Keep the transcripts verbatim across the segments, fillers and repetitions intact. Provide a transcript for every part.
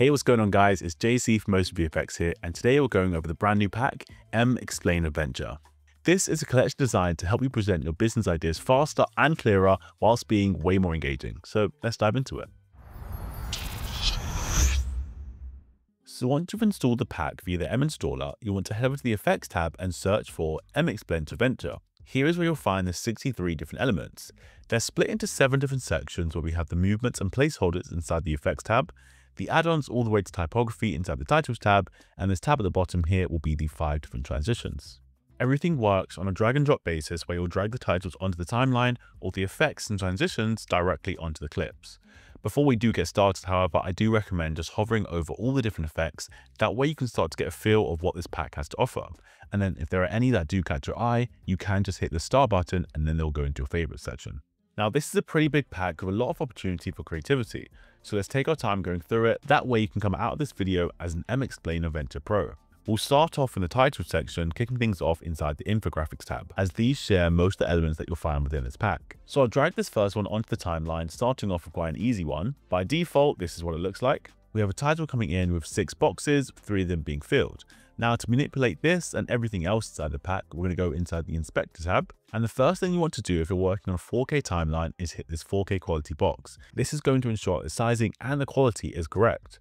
Hey, what's going on guys? It's J C from MotionVFX here, and today we're going over the brand new pack, mExplainer Venture. This is a collection designed to help you present your business ideas faster and clearer whilst being way more engaging. So let's dive into it. So once you've installed the pack via the mInstaller, you'll want to head over to the Effects tab and search for mExplainer Venture. Here is where you'll find the sixty-three different elements. They're split into seven different sections where we have the movements and placeholders inside the Effects tab, the add-ons all the way to typography inside the Titles tab, and this tab at the bottom here will be the five different transitions. Everything works on a drag and drop basis where you'll drag the titles onto the timeline or the effects and transitions directly onto the clips. Before we do get started, however, I do recommend just hovering over all the different effects. That way you can start to get a feel of what this pack has to offer. And then if there are any that do catch your eye, you can just hit the star button and then they'll go into your favorite section. Now, this is a pretty big pack with a lot of opportunity for creativity, so let's take our time going through it. That way you can come out of this video as an mExplainer Venture Pro. We'll start off in the title section, kicking things off inside the infographics tab, as these share most of the elements that you'll find within this pack. So I'll drag this first one onto the timeline, starting off with quite an easy one. By default, this is what it looks like. We have a title coming in with six boxes, three of them being filled. Now to manipulate this and everything else inside the pack, we're going to go inside the inspector tab. And the first thing you want to do if you're working on a four K timeline is hit this four K quality box. This is going to ensure the sizing and the quality is correct.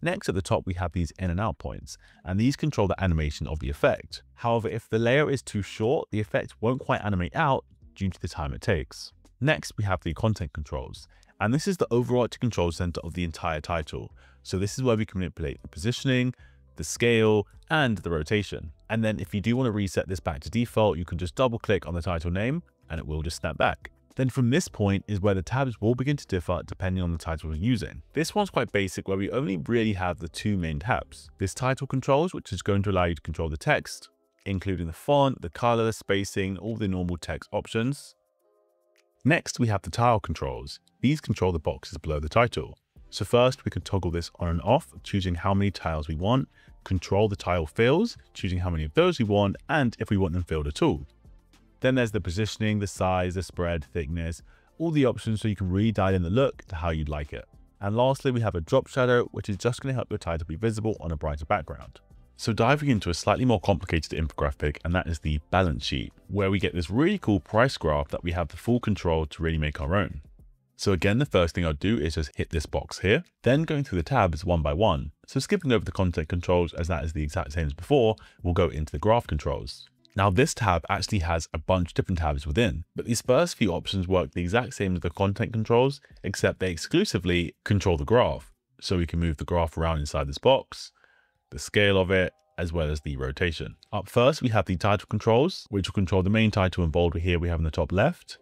Next at the top, we have these in and out points, and these control the animation of the effect. However, if the layer is too short, the effect won't quite animate out due to the time it takes. Next, we have the content controls, and this is the overarching control center of the entire title. So this is where we can manipulate the positioning, the scale, and the rotation. And then if you do want to reset this back to default, you can just double click on the title name and it will just snap back. Then from this point is where the tabs will begin to differ depending on the title we're using. This one's quite basic where we only really have the two main tabs. This title controls, which is going to allow you to control the text, including the font, the color, the spacing, all the normal text options. Next, we have the tile controls. These control the boxes below the title. So first we can toggle this on and off, choosing how many tiles we want, control the tile fills, choosing how many of those we want, and if we want them filled at all. Then there's the positioning, the size, the spread, thickness, all the options so you can really dial in the look to how you'd like it. And lastly, we have a drop shadow, which is just going to help your title be visible on a brighter background. So diving into a slightly more complicated infographic, and that is the balance sheet, where we get this really cool price graph that we have the full control to really make our own. So again, the first thing I'll do is just hit this box here, then going through the tabs one by one. So skipping over the content controls, as that is the exact same as before, we'll go into the graph controls. Now this tab actually has a bunch of different tabs within, but these first few options work the exact same as the content controls, except they exclusively control the graph. So we can move the graph around inside this box, the scale of it, as well as the rotation. Up first, we have the title controls, which will control the main title in bold here we have in the top left.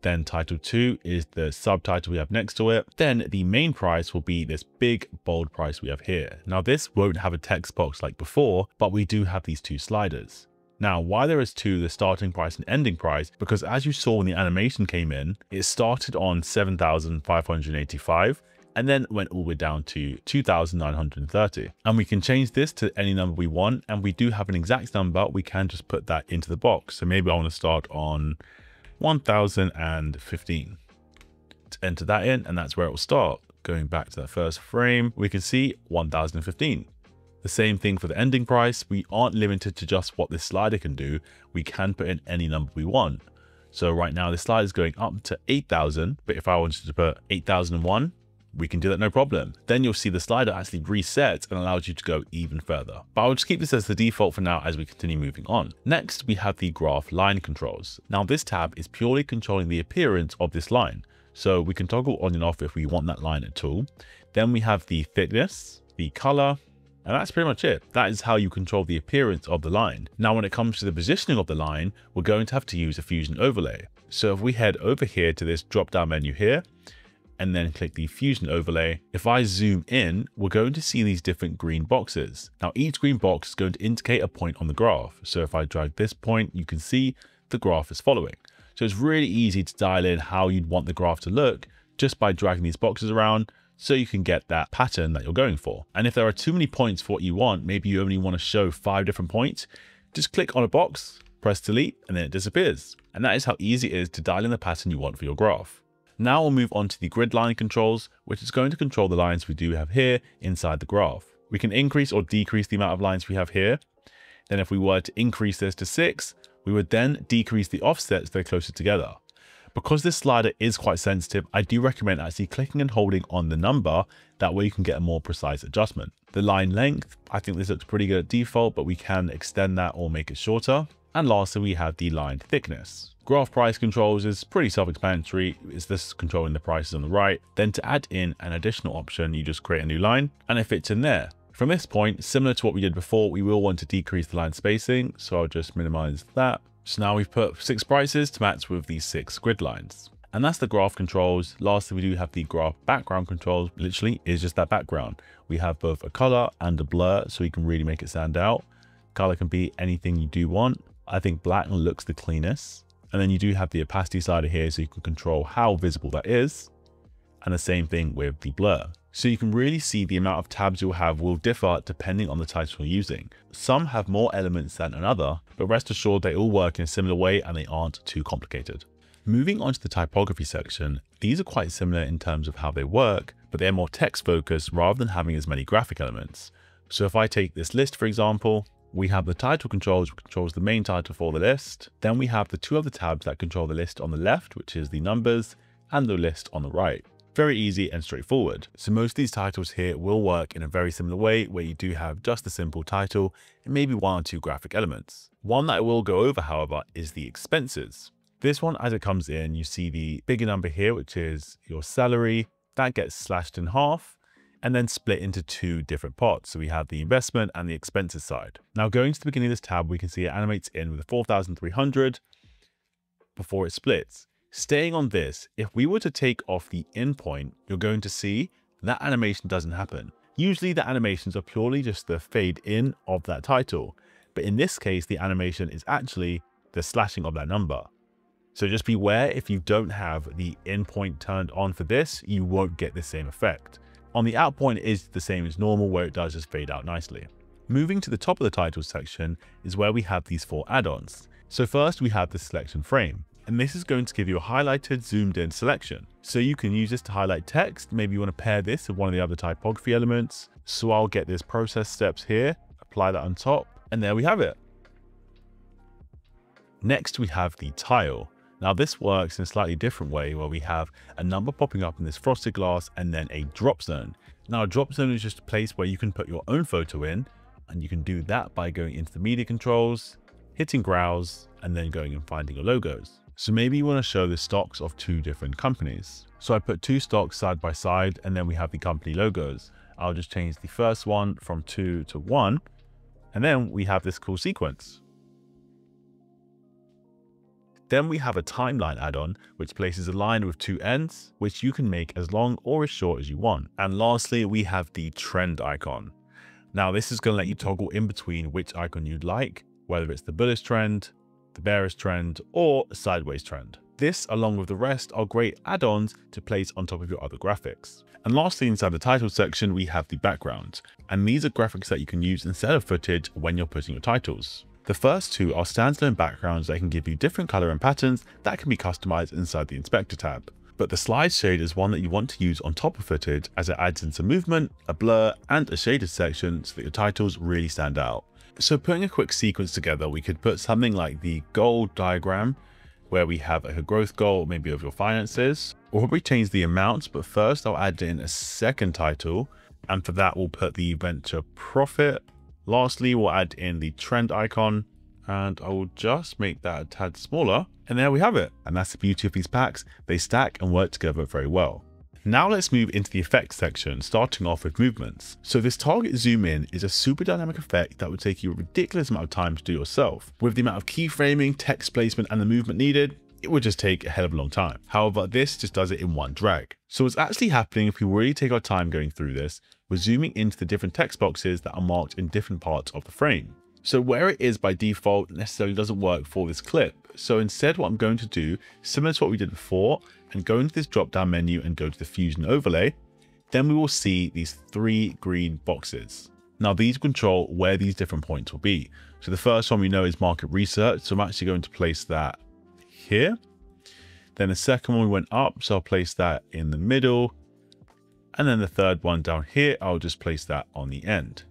Then title two is the subtitle we have next to it. Then the main price will be this big bold price we have here. Now this won't have a text box like before, but we do have these two sliders. Now, why there is two, the starting price and ending price, because as you saw when the animation came in, it started on seven thousand five hundred eighty-five and then went all the way down to two thousand nine hundred thirty. And we can change this to any number we want. And we do have an exact number. We can just put that into the box. So maybe I want to start on one thousand fifteen to enter that in. And that's where it will start. Going back to that first frame, we can see one thousand fifteen. The same thing for the ending price. We aren't limited to just what this slider can do. We can put in any number we want. So right now this slider is going up to eight thousand, but if I wanted to put eight thousand one, we can do that no problem. Then you'll see the slider actually resets and allows you to go even further. But I'll just keep this as the default for now as we continue moving on. Next, we have the graph line controls. Now this tab is purely controlling the appearance of this line. So we can toggle on and off if we want that line at all. Then we have the thickness, the color, and that's pretty much it. That is how you control the appearance of the line. Now, when it comes to the positioning of the line, we're going to have to use a Fusion overlay. So if we head over here to this drop down menu here, and then click the Fusion overlay, if I zoom in, we're going to see these different green boxes. Now, each green box is going to indicate a point on the graph. So if I drag this point, you can see the graph is following. So it's really easy to dial in how you'd want the graph to look just by dragging these boxes around, so you can get that pattern that you're going for. And if there are too many points for what you want, maybe you only want to show five different points, just click on a box, press delete, and then it disappears. And that is how easy it is to dial in the pattern you want for your graph. Now we'll move on to the grid line controls, which is going to control the lines we do have here inside the graph. We can increase or decrease the amount of lines we have here. Then if we were to increase this to six, we would then decrease the offsets that are closer together. Because this slider is quite sensitive, I do recommend actually clicking and holding on the number. That way you can get a more precise adjustment. The line length, I think this looks pretty good at default, but we can extend that or make it shorter. And lastly, we have the line thickness. Graph price controls is pretty self-explanatory. It's this controlling the prices on the right. Then to add in an additional option, you just create a new line and it fits in there. From this point, similar to what we did before, we will want to decrease the line spacing. So I'll just minimize that. So now we've put six prices to match with these six grid lines. And that's the graph controls. Lastly, we do have the graph background controls. Literally is just that background. We have both a color and a blur, so we can really make it stand out. Color can be anything you do want. I think black looks the cleanest. And then you do have the opacity slider here, so you can control how visible that is. And the same thing with the blur. So you can really see the amount of tabs you'll have will differ depending on the title you're using. Some have more elements than another, but rest assured they all work in a similar way and they aren't too complicated. Moving on to the typography section, these are quite similar in terms of how they work, but they're more text focused rather than having as many graphic elements. So if I take this list, for example, we have the title controls, which controls the main title for the list. Then we have the two other tabs that control the list on the left, which is the numbers, and the list on the right. Very easy and straightforward. So most of these titles here will work in a very similar way where you do have just a simple title and maybe one or two graphic elements. One that I will go over, however, is the expenses. This one, as it comes in, you see the bigger number here, which is your salary. That gets slashed in half and then split into two different parts. So we have the investment and the expenses side. Now going to the beginning of this tab, we can see it animates in with four thousand three hundred before it splits. Staying on this, if we were to take off the endpoint, you're going to see that animation doesn't happen. Usually the animations are purely just the fade in of that title. But in this case, the animation is actually the slashing of that number. So just beware, if you don't have the endpoint turned on for this, you won't get the same effect. On the out point, it is the same as normal where it does just fade out nicely. Moving to the top of the title section is where we have these four add-ons. So first we have the selection frame. And this is going to give you a highlighted, zoomed in selection. So you can use this to highlight text. Maybe you want to pair this with one of the other typography elements. So I'll get this process steps here, apply that on top, and there we have it. Next, we have the tile. Now this works in a slightly different way where we have a number popping up in this frosted glass and then a drop zone. Now a drop zone is just a place where you can put your own photo in, and you can do that by going into the media controls, hitting browse, and then going and finding your logos. So maybe you want to show the stocks of two different companies. So I put two stocks side by side and then we have the company logos. I'll just change the first one from two to one. And then we have this cool sequence. Then we have a timeline add-on, which places a line with two ends, which you can make as long or as short as you want. And lastly, we have the trend icon. Now this is going to let you toggle in between which icon you'd like, whether it's the bullish trend, the bearish trend, or a sideways trend. This, along with the rest, are great add-ons to place on top of your other graphics. And lastly, inside the title section, we have the background. And these are graphics that you can use instead of footage when you're putting your titles. The first two are standalone backgrounds that can give you different color and patterns that can be customized inside the inspector tab. But the slide shade is one that you want to use on top of footage as it adds in some movement, a blur, and a shaded section so that your titles really stand out. So putting a quick sequence together, we could put something like the goal diagram where we have a growth goal, maybe of your finances, or probably change the amounts. But first I'll add in a second title. And for that, we'll put the venture profit. Lastly, we'll add in the trend icon and I will just make that a tad smaller. And there we have it. And that's the beauty of these packs. They stack and work together very well. Now let's move into the effects section, starting off with movements. So this target zoom in is a super dynamic effect that would take you a ridiculous amount of time to do yourself. With the amount of keyframing, text placement, and the movement needed, it would just take a hell of a long time. However, this just does it in one drag. So what's actually happening if we really take our time going through this, we're zooming into the different text boxes that are marked in different parts of the frame. So where it is by default necessarily doesn't work for this clip. So instead what I'm going to do, similar to what we did before, and go into this drop down menu and go to the Fusion overlay, then we will see these three green boxes. Now these control where these different points will be. So the first one we know is market research. So I'm actually going to place that here. Then the second one went up, so I'll place that in the middle. And then the third one down here, I'll just place that on the end.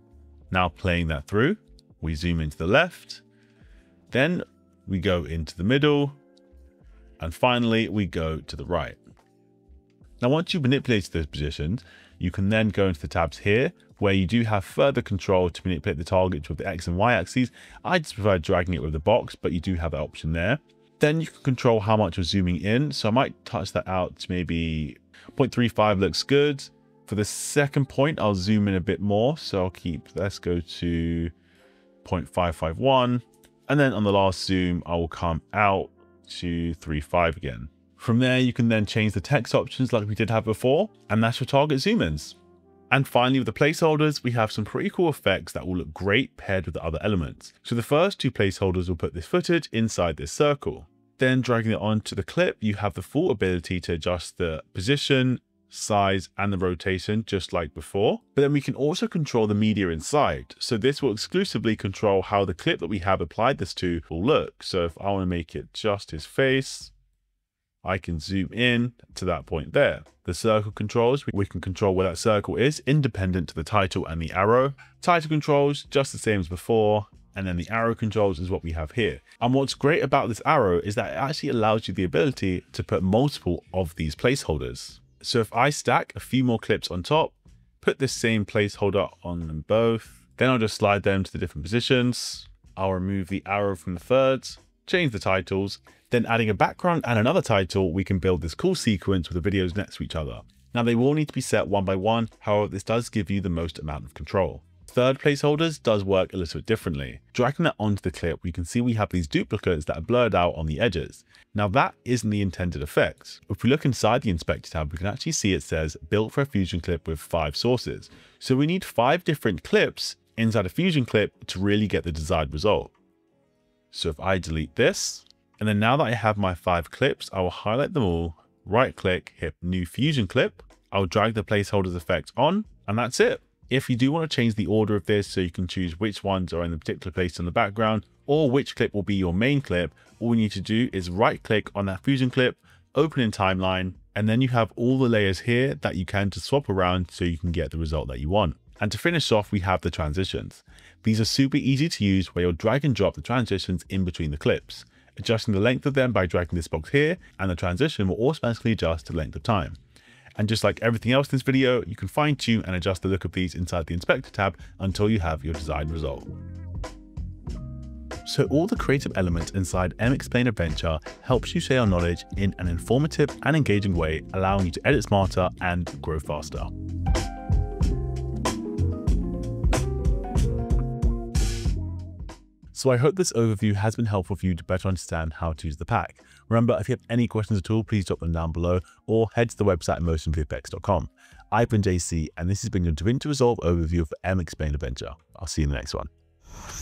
Now playing that through, we zoom into the left, then we go into the middle, and finally we go to the right. Now, once you've manipulated those positions, you can then go into the tabs here, where you do have further control to manipulate the target with the X and Y axes. I just prefer dragging it with the box, but you do have that option there. Then you can control how much you're zooming in. So I might touch that out to maybe zero point three five looks good. For the second point, I'll zoom in a bit more. So I'll keep, let's go to zero point five five one. And then on the last zoom, I will come out to three point five again. From there, you can then change the text options like we did have before, and that's your target zoom ins. And finally, with the placeholders, we have some pretty cool effects that will look great paired with the other elements. So the first two placeholders will put this footage inside this circle. Then dragging it onto the clip, you have the full ability to adjust the position, size, and the rotation just like before. But then we can also control the media inside. So this will exclusively control how the clip that we have applied this to will look. So if I want to make it just his face, I can zoom in to that point there. The circle controls, we can control where that circle is, independent to the title and the arrow. Title controls, just the same as before. And then the arrow controls is what we have here. And what's great about this arrow is that it actually allows you the ability to put multiple of these placeholders. So if I stack a few more clips on top, put this same placeholder on them both, then I'll just slide them to the different positions. I'll remove the arrow from the thirds, change the titles, then adding a background and another title, we can build this cool sequence with the videos next to each other. Now they will need to be set one by one, however this does give you the most amount of control. Third placeholders does work a little bit differently. Dragging that onto the clip, we can see we have these duplicates that are blurred out on the edges. Now that isn't the intended effect. If we look inside the inspector tab, we can actually see it says built for a Fusion clip with five sources. So we need five different clips inside a Fusion clip to really get the desired result. So if I delete this, and then now that I have my five clips, I will highlight them all, right click, hit new Fusion clip. I'll drag the placeholders effect on, and that's it. If you do want to change the order of this, so you can choose which ones are in the particular place in the background or which clip will be your main clip, all we need to do is right click on that Fusion clip, open in timeline, and then you have all the layers here that you can to swap around so you can get the result that you want. And to finish off, we have the transitions. These are super easy to use where you'll drag and drop the transitions in between the clips. Adjusting the length of them by dragging this box here, and the transition will automatically adjust to the length of time. And just like everything else in this video, you can fine tune and adjust the look of these inside the inspector tab until you have your desired result. So all the creative elements inside mExplainer Venture helps you share your knowledge in an informative and engaging way, allowing you to edit smarter and grow faster. So I hope this overview has been helpful for you to better understand how to use the pack. Remember, if you have any questions at all, please drop them down below or head to the website motion V F X dot com. I've been J C, and this has been your DaVinci Resolve overview for mExplainer Venture. I'll see you in the next one.